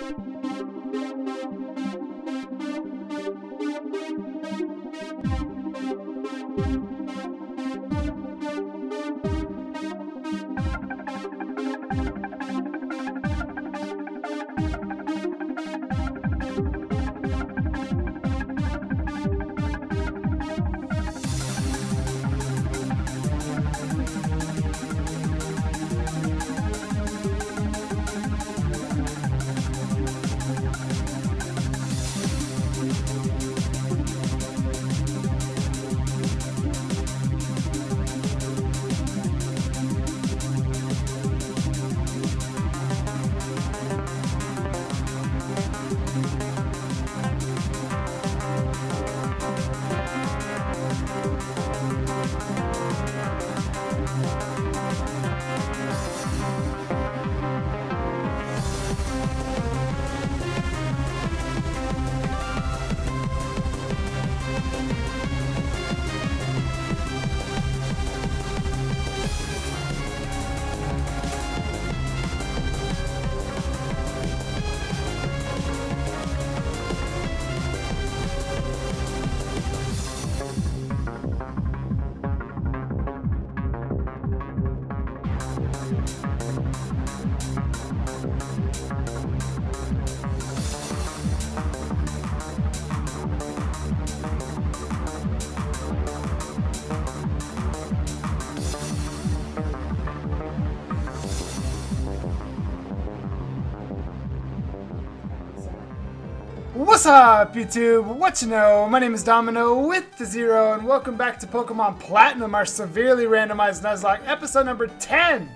What's up, YouTube? What you know? My name is Domino with the Zero, and welcome back to Pokémon Platinum, our severely randomized Nuzlocke, episode number 10!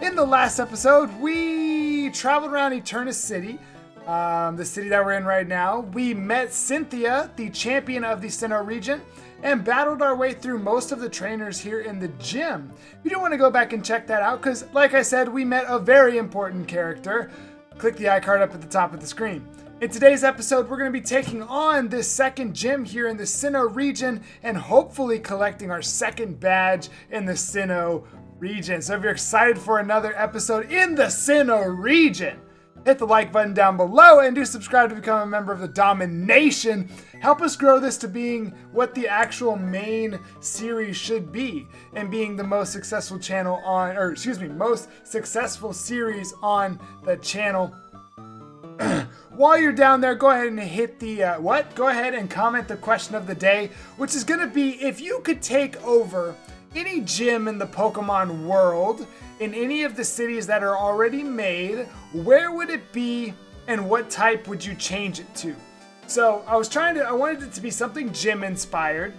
In the last episode, we traveled around Eterna City, the city that we're in right now. We met Cynthia, the champion of the Sinnoh region, and battled our way through most of the trainers here in the gym. You do want to go back and check that out, because, like I said, we met a very important character. Click the iCard up at the top of the screen. In today's episode, we're going to be taking on this second gym here in the Sinnoh region and hopefully collecting our second badge in the Sinnoh region. So if you're excited for another episode in the Sinnoh region, hit the like button down below and do subscribe to become a member of the Domination. Help us grow this to being what the actual main series should be and being the most successful channel on, or excuse me, most successful series on the channel. While you're down there, go ahead and hit the Go ahead and comment the question of the day, which is going to be, if you could take over any gym in the Pokemon world, in any of the cities that are already made, where would it be and what type would you change it to? So I wanted it to be something gym inspired,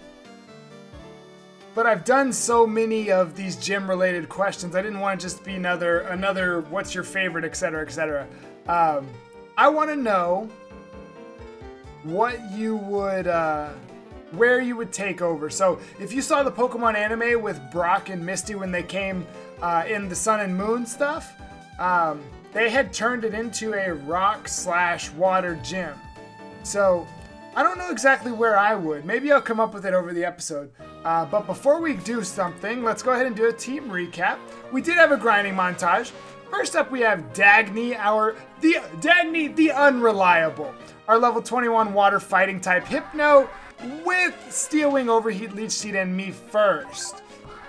but I've done so many of these gym related questions. I didn't want to just be another what's your favorite, etc., etc. I want to know what you would, where you would take over. So if you saw the Pokemon anime with Brock and Misty when they came in the Sun and Moon stuff, they had turned it into a rock/water gym. So I don't know exactly where I would. Maybe I'll come up with it over the episode. But before we do something, let's go ahead and do a team recap. We did have a grinding montage. First up, we have Dagny, Dagny the Unreliable. Our level 21 water fighting type Hypno with Steel Wing, Overheat, Leech Seed, and Me First.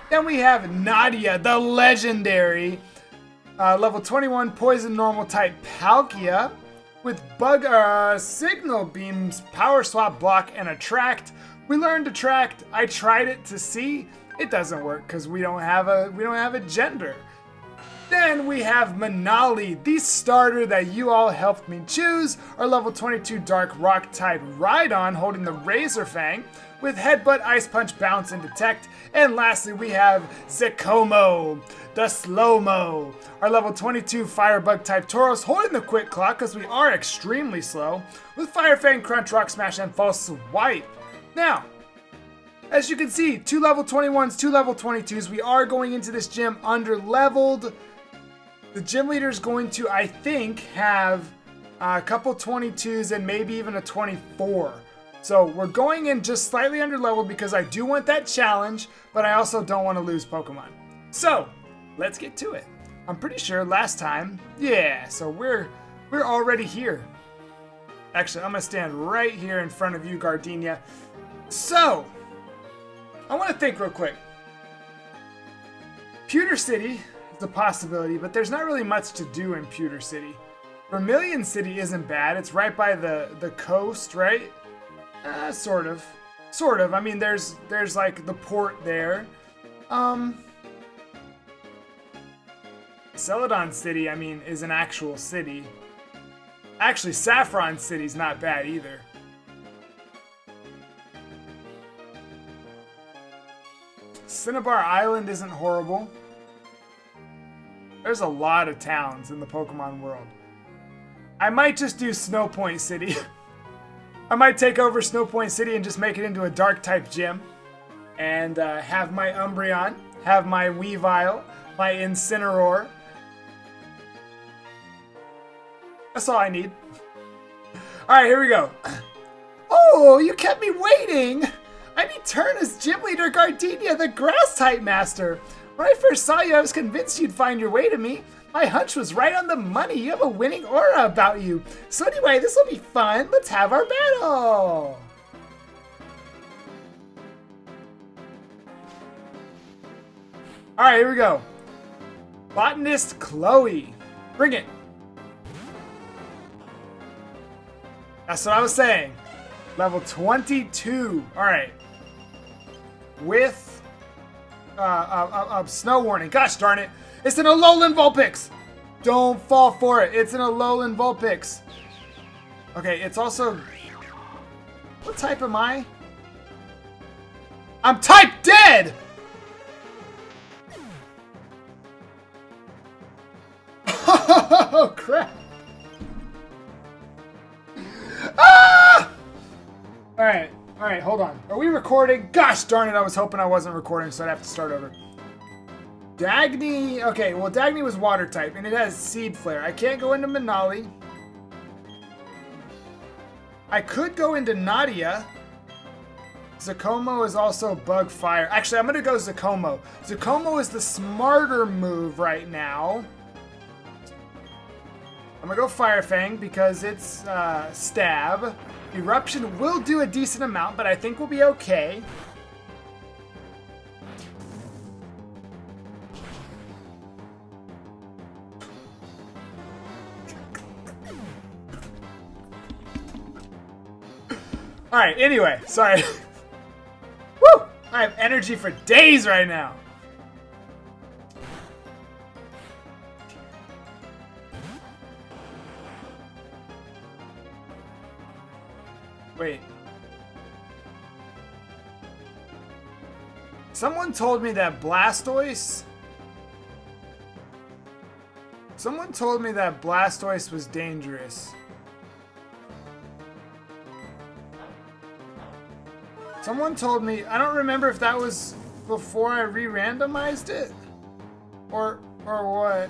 Then we have Nadia, the Legendary, level 21 poison normal type Palkia with Bug Signal Beams, Power Swap, Block, and Attract. We learned Attract. I tried it to see. It doesn't work because we don't have a gender. Then we have Manali, the starter that you all helped me choose. Our level 22 Dark Rock type Rhydon holding the Razor Fang with Headbutt, Ice Punch, Bounce, and Detect. And lastly, we have Zekomo, the Slow-Mo. Our level 22 Firebug type Tauros holding the Quick Clock because we are extremely slow with Fire Fang, Crunch, Rock Smash, and False Swipe. Now, as you can see, two level 21s, two level 22s. We are going into this gym under-leveled. The gym leader is going to, I think, have a couple 22s and maybe even a 24. So we're going in just slightly under-leveled because I do want that challenge, but I also don't want to lose Pokemon. So let's get to it. I'm pretty sure last time, yeah, so we're We're already here. Actually, I'm going to stand right here in front of you, Gardenia. So, I want to think real quick. Pewter City is a possibility, but there's not really much to do in Pewter City. Vermilion City isn't bad. It's right by the coast, right? Sort of. Sort of. I mean, there's like the port there. Celadon City, I mean, is an actual city. Actually, Saffron City's not bad either. Cinnabar Island isn't horrible. There's a lot of towns in the Pokemon world. I might just do Snowpoint City. I might take over Snowpoint City and just make it into a Dark-type gym. And have my Umbreon, have my Weavile, my Incineroar. That's all I need. Alright, here we go. Oh, you kept me waiting! I'm Eterna's Gym Leader Gardenia, the Grass-type Master. When I first saw you, I was convinced you'd find your way to me. My hunch was right on the money. You have a winning aura about you. So anyway, this will be fun. Let's have our battle! Alright, here we go. Botanist Chloe. Bring it. That's what I was saying. Level 22. Alright. With snow warning. Gosh darn it. It's an Alolan Vulpix. Don't fall for it. It's an Alolan Vulpix. Okay, it's also... What type am I? I'm type dead! Oh, crap. Alright, alright, hold on. Are we recording? Gosh darn it, I was hoping I wasn't recording, so I'd have to start over. Dagny, okay, well Dagny was water type, and it has Seed Flare. I can't go into Manali. I could go into Nadia. Zekomo is also Bug Fire. Actually, I'm gonna go Zekomo. Zekomo is the smarter move right now. I'm gonna go Fire Fang because it's Stab. Eruption will do a decent amount, but I think we'll be okay. Alright, anyway, sorry. Woo! I have energy for days right now. Wait. Someone told me that Blastoise was dangerous. Someone told me, I don't remember if that was before I re-randomized it? Or what?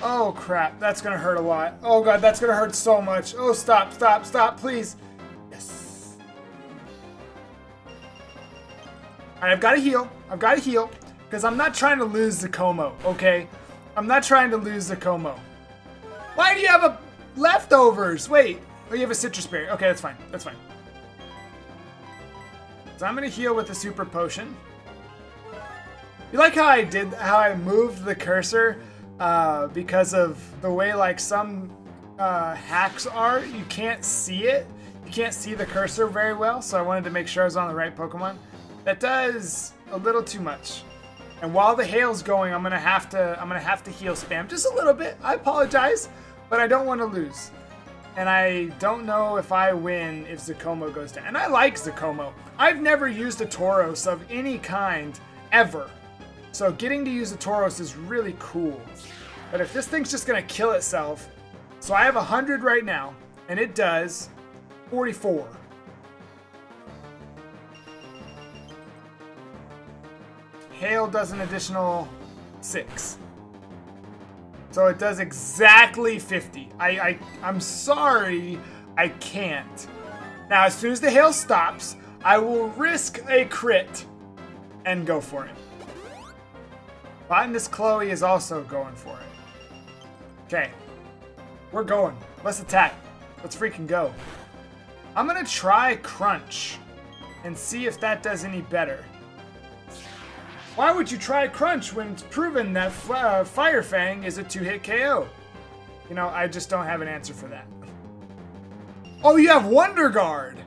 Oh crap, that's gonna hurt a lot. Oh god, that's gonna hurt so much. Oh, stop, stop, stop, please. Yes. Alright, I've gotta heal. I've gotta heal. Because I'm not trying to lose Zekomo, okay? I'm not trying to lose Zekomo. Why do you have a leftovers? Wait. Oh, you have a citrus berry. Okay, that's fine. That's fine. So I'm gonna heal with a super potion. You like how I moved the cursor? Because of the way like some hacks are, you can't see it. You can't see the cursor very well, so I wanted to make sure I was on the right Pokemon. That does a little too much. And while the hail's going, I'm gonna have to heal spam just a little bit. I apologize, but I don't want to lose. And I don't know if I win if Zekomo goes down. And I like Zekomo. I've never used a Tauros of any kind ever. So getting to use a Tauros is really cool. But if this thing's just going to kill itself... So I have 100 right now. And it does 44. Hail does an additional 6. So it does exactly 50. I'm sorry, I can't. Now as soon as the hail stops, I will risk a crit and go for it. Botanist Chloe is also going for it. Okay. We're going. Let's attack. Let's freaking go. I'm gonna try Crunch and see if that does any better. Why would you try Crunch when it's proven that Fire Fang is a 2-hit KO? You know, I just don't have an answer for that. Oh, you have Wonder Guard!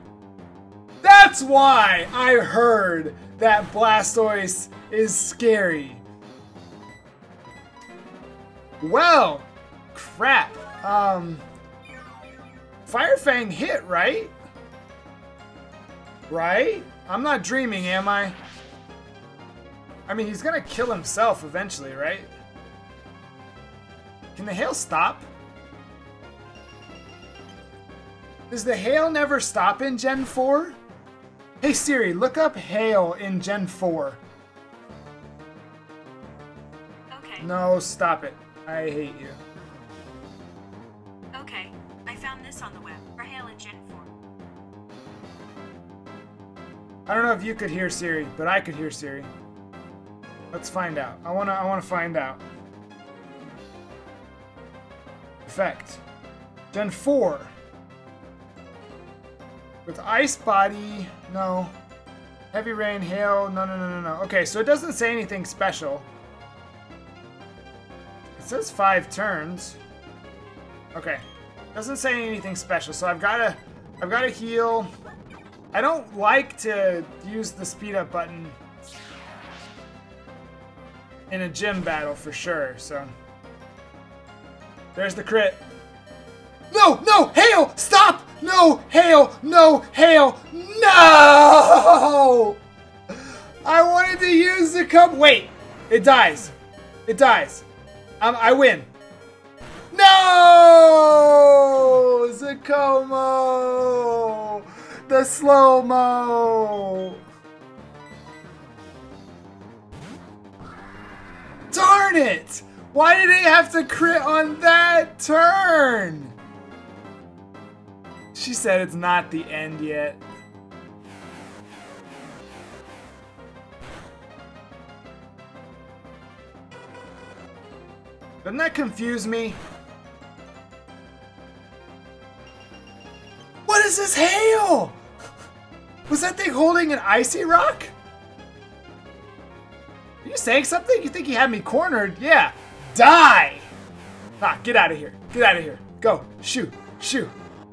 That's why I heard that Blastoise is scary. Well, crap. Fire Fang hit, right? Right? I'm not dreaming, am I? I mean, he's gonna kill himself eventually, right? Can the hail stop? Does the hail never stop in Gen 4? Hey Siri, look up hail in Gen 4. Okay. No, stop it. I hate you. Okay, I found this on the web for hail in Gen 4. I don't know if you could hear Siri, but I could hear Siri. Let's find out. I wanna find out. Effect. Gen 4. With Ice Body, no. Heavy Rain, Hail, no. Okay, so it doesn't say anything special. It says 5 turns. Okay. Doesn't say anything special, so I've gotta heal. I don't like to use the speed up button in a gym battle for sure, so. There's the crit. No, hail, stop, no, hail, no! I wanted to use the cup, wait, it dies. I win. No! Zekomo! The slow-mo! Darn it! Why did it have to crit on that turn? She said it's not the end yet. Doesn't that confuse me? What is this hail? Was that thing holding an icy rock? Are you saying something? You think you had me cornered? Yeah. Die! Ah, get out of here. Get out of here. Go. Shoot.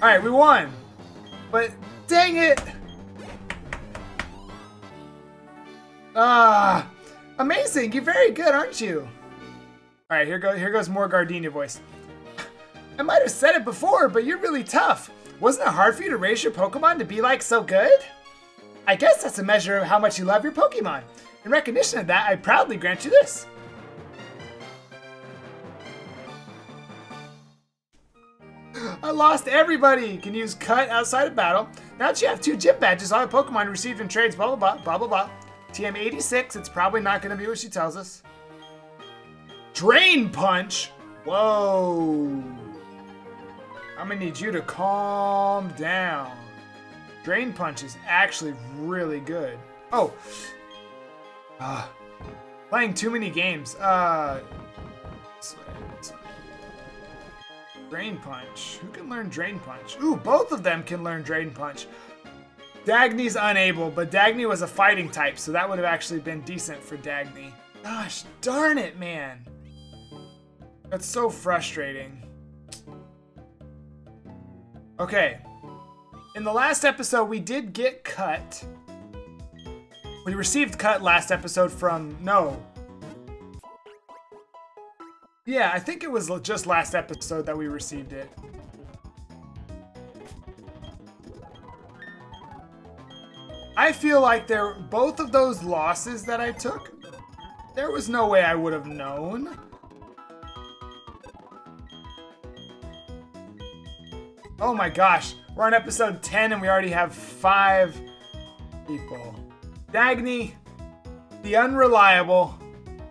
Alright, we won. But, dang it! Ah! Amazing! You're very good, aren't you? Alright, here goes more Gardenia voice. I might have said it before, but you're really tough. Wasn't it hard for you to raise your Pokemon to be like so good? I guess that's a measure of how much you love your Pokemon. In recognition of that, I proudly grant you this. I lost everybody! Can use cut outside of battle. Now that you have 2 gym badges, all the Pokemon received in trades, blah blah blah. TM86, it's probably not gonna be what she tells us. Drain punch? Whoa. I'm gonna need you to calm down. Drain punch is actually really good. Oh. Playing too many games. Drain punch. Who can learn Drain punch? Ooh, both of them can learn Drain punch. Dagny's unable, but Dagny was a fighting type, so that would have actually been decent for Dagny. Gosh darn it, man. That's so frustrating. Okay. In the last episode, we did get cut. We received cut last episode from... No. Yeah, I think it was just last episode that we received it. I feel like both of those losses that I took, there was no way I would have known. Oh my gosh, we're on episode 10 and we already have 5 people. Dagny, the unreliable,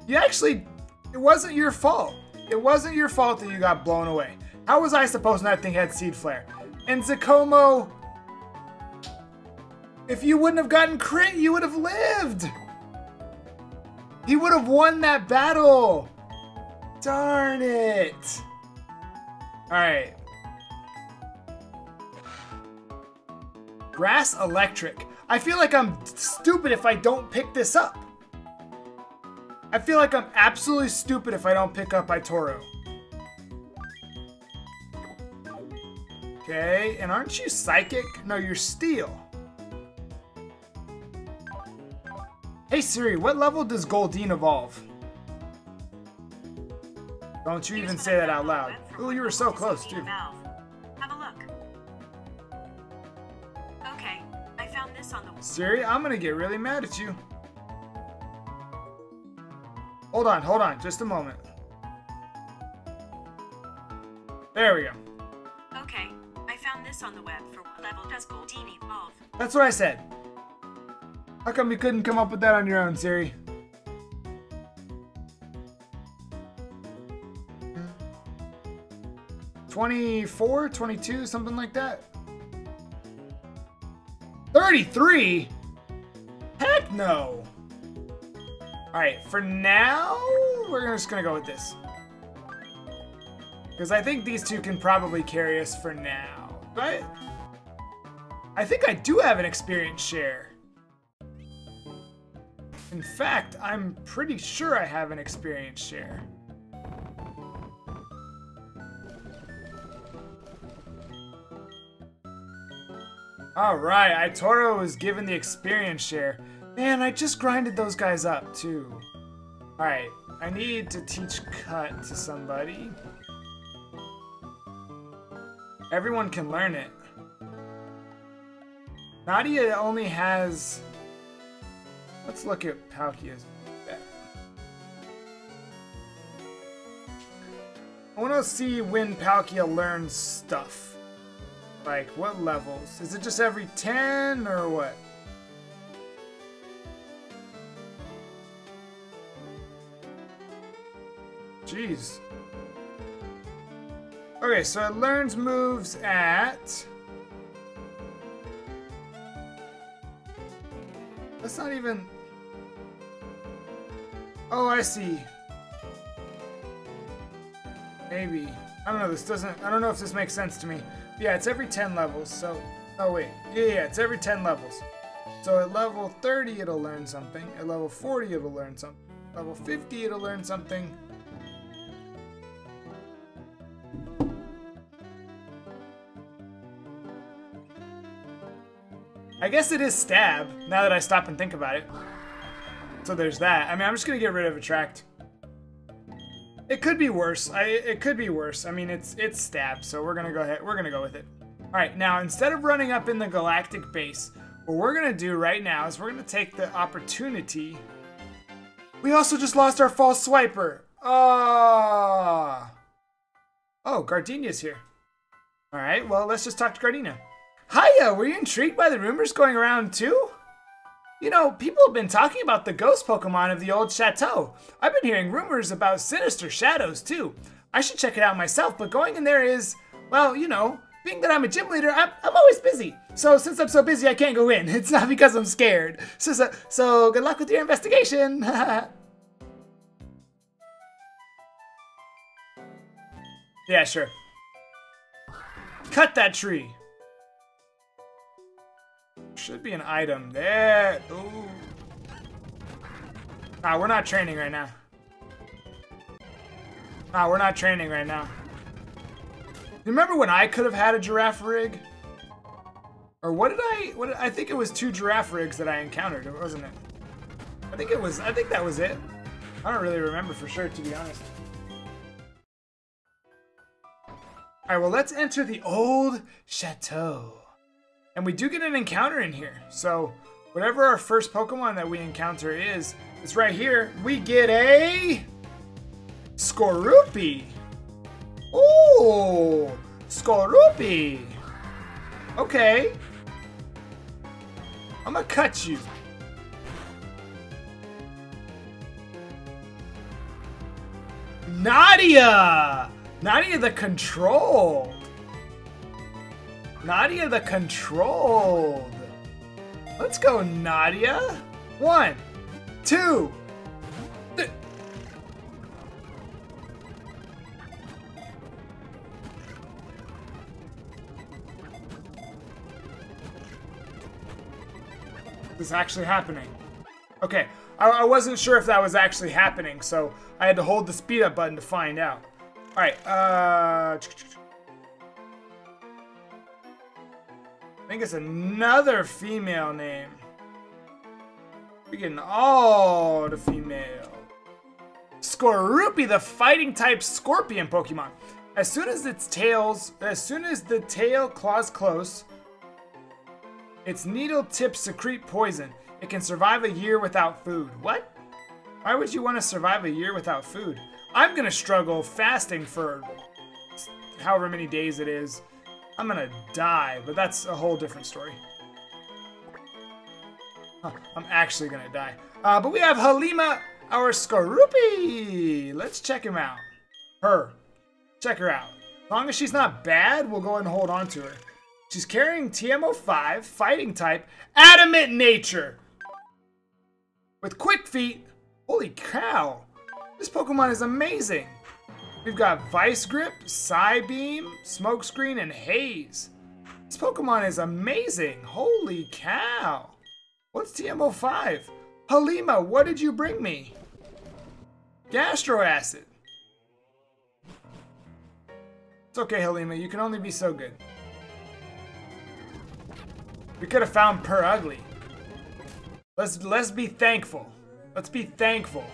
you actually, it wasn't your fault. It wasn't your fault that you got blown away. How was I supposed to know that thing had Seed Flare? And Zekomo, if you wouldn't have gotten crit, you would have lived. He would have won that battle. Darn it. Alright. Grass Electric. I feel like I'm stupid if I don't pick this up. I feel like I'm absolutely stupid if I don't pick up Aitoro. Okay, and aren't you Psychic? No, you're Steel. Hey Siri, what level does Goldeen evolve? Don't you even say that out loud. Ooh, you were so close, too. Have a look. Okay, I found this on the... Siri, I'm gonna get really mad at you. Hold on, hold on, just a moment. There we go. Okay, I found this on the web for what level does Goldeen evolve? That's what I said. How come you couldn't come up with that on your own, Siri? Hmm. 24, 22, something like that. 33? Heck no! Alright, for now, we're just gonna go with this. Because I think these two can probably carry us for now. But I think I do have an experience share. In fact, I'm pretty sure I have an experience share. Alright, Aitoro was given the experience share. Man, I just grinded those guys up, too. Alright, I need to teach Cut to somebody. Everyone can learn it. Nadia only has... Let's look at Palkia's bet. I want to see when Palkia learns stuff. Like, what levels? Is it just every 10 or what? Jeez. Okay, so it learns moves at... That's not even... Oh, I see. Maybe. I don't know, this doesn't... I don't know if this makes sense to me. Yeah, it's every 10 levels, so... Oh, wait. Yeah, it's every 10 levels. So at level 30, it'll learn something. At level 40, it'll learn something. At level 50, it'll learn something. I guess it is Stab, now that I stop and think about it. So there's that. I mean, I'm just gonna get rid of Attract. It could be worse. It could be worse. I mean, it's Stab, so we're gonna go ahead. We're gonna go with it. All right, now instead of running up in the Galactic Base, what we're gonna do right now is we're gonna take the opportunity. We also just lost our False Swiper. Oh, Gardenia's here. All right, well, let's just talk to Gardenia. Hiya, were you intrigued by the rumors going around too? You know, people have been talking about the ghost Pokemon of the old chateau. I've been hearing rumors about sinister shadows too. I should check it out myself, but going in there is, well, you know, being that I'm a gym leader, I'm always busy. So since I'm so busy, I can't go in. It's not because I'm scared. So good luck with your investigation. Yeah, sure. Cut that tree. Should be an item there. Ooh. Nah, we're not training right now. Nah, we're not training right now. You remember when I could have had a giraffe rig? Or what did I? I think it was 2 giraffe rigs that I encountered, wasn't it? I think that was it. I don't really remember for sure, to be honest. All right, well, let's enter the old chateau. And we do get an encounter in here. So whatever our first Pokemon that we encounter is, it's right here. We get a Skorupi. Ooh, Skorupi. Okay. I'm gonna cut you. Nadia! Nadia the Controlled. Nadia the Controlled. Let's go, Nadia. 1, 2, 3. is actually happening. Okay, I wasn't sure if that was actually happening, so I had to hold the speed up button to find out. Alright, I think it's another female name. We're getting all the female. Skorupi, the fighting type scorpion Pokemon. As soon as the tail claws close, its needle tips secrete poison. It can survive a year without food. What? Why would you want to survive a year without food? I'm gonna struggle fasting for however many days it is. I'm gonna die, but that's a whole different story. Huh, I'm actually gonna die. But we have Halima, our Skorupi. Let's check him out. Check her out. As long as she's not bad, we'll go ahead and hold on to her. She's carrying TMO5, fighting type, adamant nature. With quick feet. Holy cow. This Pokemon is amazing. We've got Vice Grip, Psybeam, Smokescreen, and Haze. This Pokemon is amazing. Holy cow. What's TMO5? Halima, what did you bring me? Gastroacid. It's okay, Halima. You can only be so good. We could have found Purugly. Let's be thankful. Let's be thankful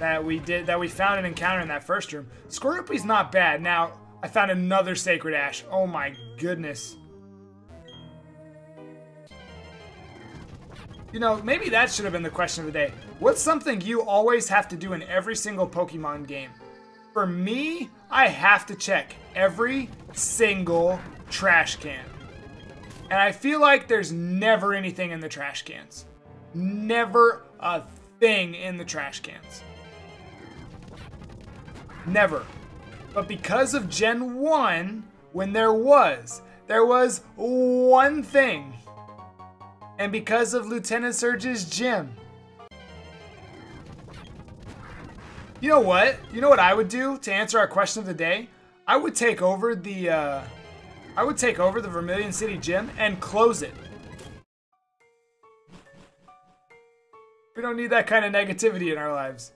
that we found an encounter in that first room. Skorupi's not bad. Now, I found another Sacred Ash. Oh my goodness. You know, maybe that should have been the question of the day. What's something you always have to do in every single Pokemon game? For me, I have to check every single trash can. And I feel like there's never anything in the trash cans. Never a thing in the trash cans. Never. But because of Gen 1, when there was one thing. And because of Lieutenant Surge's gym. You know what? You know what I would do to answer our question of the day? I would take over the Vermilion City gym and close it. We don't need that kind of negativity in our lives.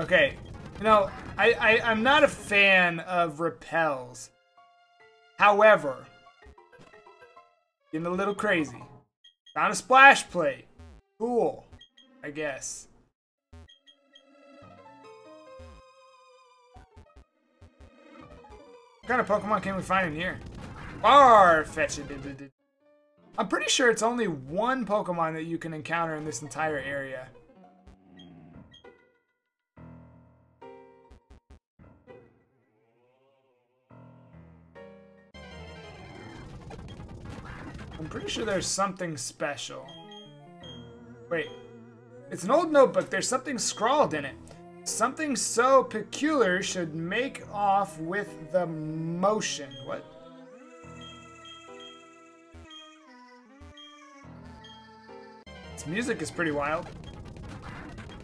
Okay. You know, I'm not a fan of repels. However, getting a little crazy. Found a splash plate. Cool, I guess. What kind of Pokemon can we find in here? Farfetch'd. I'm pretty sure it's only one Pokemon that you can encounter in this entire area. I'm pretty sure there's something special. Wait. It's an old notebook. There's something scrawled in it. Something so peculiar should make off with the motion. What? This music is pretty wild.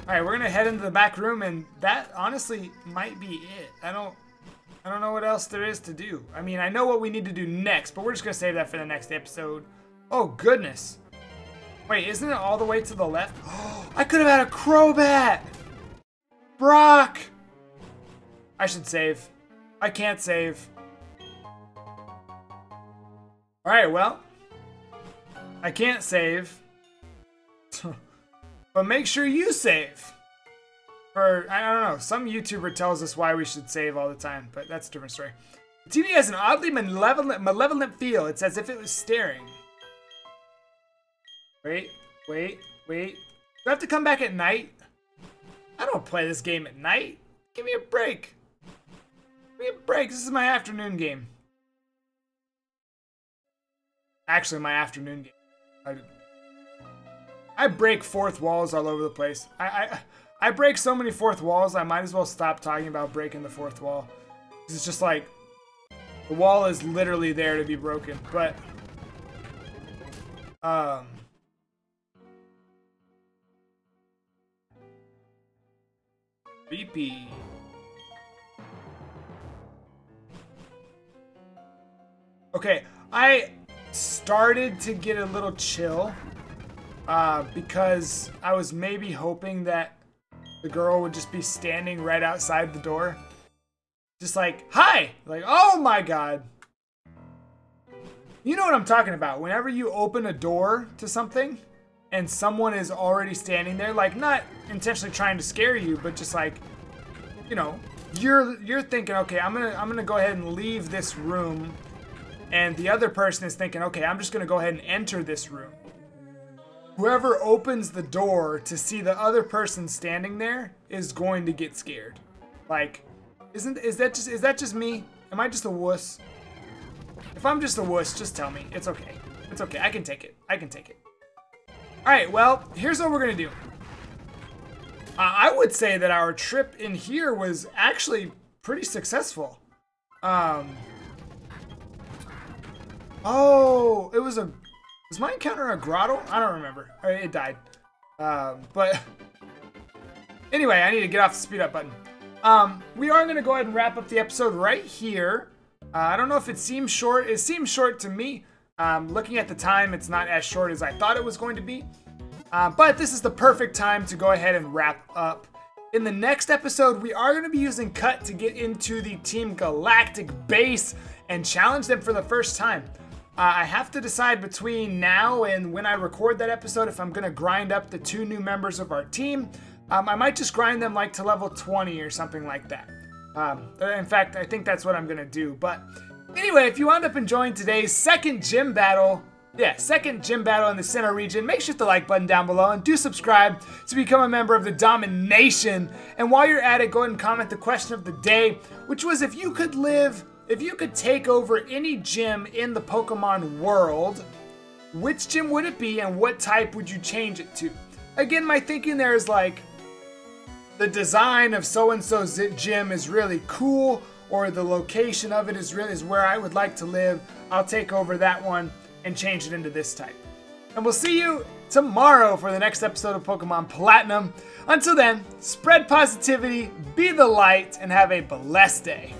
Alright, we're gonna head into the back room, and that honestly might be it. I don't know what else there is to do. I mean, I know what we need to do next, but we're just gonna save that for the next episode. Oh, goodness. Wait, isn't it all the way to the left? Oh, I could have had a Crobat! Brock! I should save. I can't save. Alright, well. I can't save. But make sure you save. Or, I don't know, some YouTuber tells us why we should save all the time, but that's a different story. The TV has an oddly malevolent feel. It's as if it was staring. Wait. Do I have to come back at night? I don't play this game at night. Give me a break. This is my afternoon game. Actually, my afternoon game. I break fourth walls all over the place. I break so many fourth walls, I might as well stop talking about breaking the fourth wall. It's just like, the wall is literally there to be broken, but... Creepy. Okay, I started to get a little chill because I was maybe hoping that the girl would just be standing right outside the door. Just like, hi! Like, oh my god. You know what I'm talking about. Whenever you open a door to something and someone is already standing there, like not intentionally trying to scare you, but just like, you know, you're thinking, okay, I'm gonna go ahead and leave this room, and the other person is thinking, okay, I'm just gonna go ahead and enter this room. Whoever opens the door to see the other person standing there is going to get scared. Like, is that just me? Am I just a wuss? If I'm just a wuss, just tell me. It's okay. It's okay. I can take it. I can take it. Alright, well, here's what we're going to do. I would say that our trip in here was actually pretty successful. Oh, it was a... Was my encounter a grotto? I don't remember. It died. But... Anyway, I need to get off the speed up button. We are going to go ahead and wrap up the episode right here. I don't know if it seems short. It seems short to me. Looking at the time, it's not as short as I thought it was going to be. But this is the perfect time to go ahead and wrap up. In the next episode, we are going to be using Cut to get into the Team Galactic base and challenge them for the first time. I have to decide between now and when I record that episode if I'm going to grind up the 2 new members of our team. I might just grind them like to level 20 or something like that. In fact, I think that's what I'm going to do. But anyway, if you wound up enjoying today's second gym battle in the Sinnoh region, make sure to hit the like button down below and do subscribe to become a member of the Domination. And while you're at it, go ahead and comment the question of the day, which was if you could take over any gym in the Pokemon world, which gym would it be and what type would you change it to? Again, my thinking there is like, the design of so-and-so's gym is really cool, or the location of it is where I would like to live. I'll take over that one and change it into this type. And we'll see you tomorrow for the next episode of Pokemon Platinum. Until then, spread positivity, be the light, and have a blessed day.